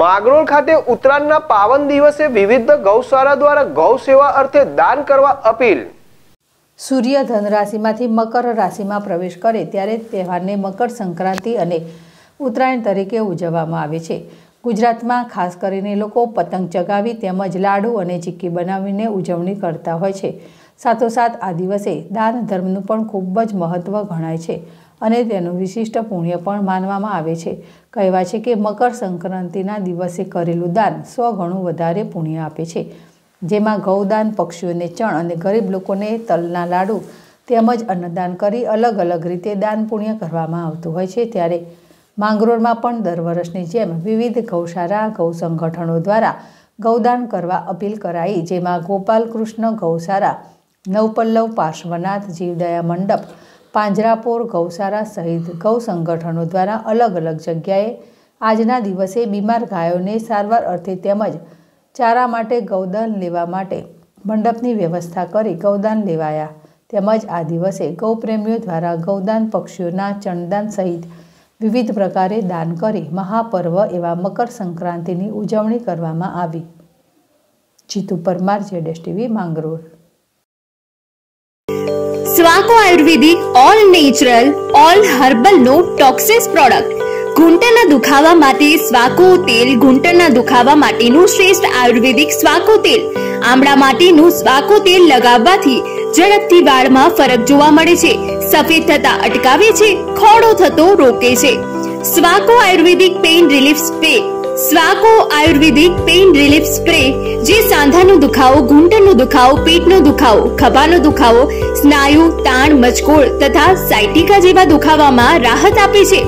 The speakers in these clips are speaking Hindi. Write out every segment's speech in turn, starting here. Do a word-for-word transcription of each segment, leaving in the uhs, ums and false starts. मागरोल खाते उत्तरायणना पावन दिवसे विविध गौशाला द्वारा गौ सेवा अर्थे दान करवा अपील। सूर्य धन राशिमांथी मकर राशिमां प्रवेश करे त्यारे तहेवारने मकर संक्रांति अने उत्तरायण तरीके उजववामां आवे छे। गुजरातमां खास करीने लोको पतंग चगावी तेमज लाडू अने चिक्की बनावीने उजवणी करता होय छे। साथोसाथ आ दिवसे दान धर्मनुं पण खूब ज महत्त्व गणाय छे अने तेनुं विशिष्ट पुण्य पण मानवामां आवे छे। कहेवाय छे के मकर संक्रांतिना दिवसे करेलुं दान सौ गणुं वधारे पुण्य आपे छे। जेमां गौदान, पक्षीओने चण अने गरीब लोकोने तलना लाडू तेमज अन्नदान करी अलग अलग रीते दान पुण्य करवामां आवतुं होय छे। त्यारे मांगरोळमां पण दर वर्षनी जेम विविध गौशाला गौ संगठनों द्वारा गौदान करवा अपील कराई, जेमां गोपाल कृष्ण गौशाला, नवपल्लव पार्श्वनाथ जीवदया मंडप, पांजरापोल गौशाला सहित गौ संगठनों द्वारा अलग अलग जग्याए आजना दिवसे बीमार गायोने सारवार अर्थे तेमज चारा माटे गौदान लेवा माटे मंडपनी व्यवस्था करी गौदान लेवाया। तेमज आ दिवसे गौप्रेमीओ द्वारा गौदान, पक्षीओना चणदान सहित विविध प्रकारे दान करी महापर्व एवा मकर संक्रांतिनी उजवणी करवामां आवी। Jitu Parmar, JSTV, Mangrol. स्वाको ayurvedic all natural all herbal no toxins product. घूंटणना दुखावा माटे स्वाको तेल। घूंटणना दुखावा माटेનું શ્રેષ્ઠ આયુર્વેદિક स्वाको तेल। આમળા માટેનું स्वाको तेल લગાવવાથી ઝડપથી વાળમાં ફરક જોવા મળે છે, સફેદ થતા અટકાવે છે, ખોડો થતો રોકે છે। स्वाको ayurvedic pain relief spray. स्वाको ayurvedic pain relief spray જે સાંધાનો દુખાવો, ઘૂંટણનો દુખાવો, પેટનો દુખાવો, ખભાનો દુખાવો, સ્નાયુ તાણ, મચકોળ તથા સાઇટિકા જેવા દુખાવામાં રાહત આપે છે।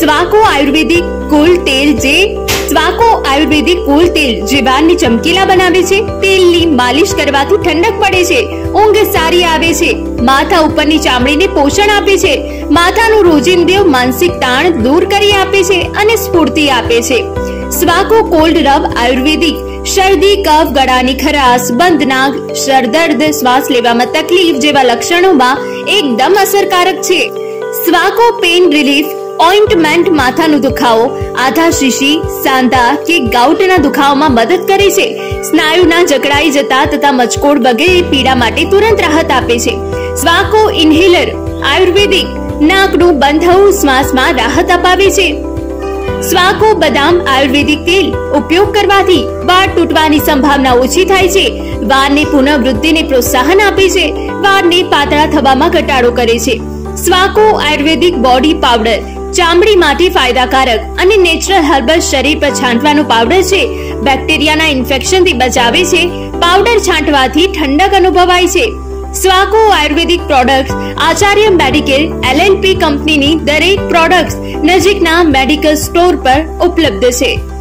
સ્વાકો આયુર્વેદિક કુલ તેલ જે સ્વાકો આયુર્વેદિક કુલ તેલ જીવાનને ચમકીલા બનાવે છે। તેલની માલિશ કરવાથી ઠંડક પડે છે, ઊંઘ સારી આવે છે, માથા ઉપરની ચામડીને પોષણ આપે છે, માથાનો રોજિંદો માનસિક તાણ દૂર કરી આપે છે અને સ્ફૂર્તિ આપે છે। स्वाको कोल्ड रब आयुर्वेदिक सर्दी, कफ, गळानी खराश, बंद नाक, सर दर्द, श्वास लेवामां तकलीफ जेवा लक्षणोमां एकदम असरकारक छे। स्वाको पेन रिलीफ ऑइंटमेंट माथानो दुखावो, आधा शीशी, सांधा के गाउटना दुखावामां मदद करे छे। स्नायुना जकड़ाई जता तथा मचकोड़ वगैरे पीड़ा माटे तुरंत राहत आपे छे। स्वाको इनहेलर आयुर्वेदिक नाकनु बंधाऊ श्वासमां राहत अपावे छे। स्वाको बदाम आयुर्वेदिक तेल उपयोग करवाथी वाળ તૂટવાની સંભાવના ઓછી થાય છે, વાળની પુનઃવૃદ્ધિને પ્રોત્સાહન આપે છે, વાળને પાતળા થવામાં ઘટાડો કરે છે। स्वाको आयुर्वेदिक બોડી પાવડર ચામડી માટે ફાયદાકારક અને નેચરલ હર્બલ શરીર પર છાંટવાનો પાવડર છે। બેક્ટેરિયાના ઇન્ફેક્શનથી બચાવે છે। પાવડર છાંટવાથી ઠંડક અનુભવાય છે। स्वाको ayurvedic products Acharya medical L N P company नी दरेक प्रोडक्ट्स नजीकना मेडिकल स्टोर पर उपलब्ध है।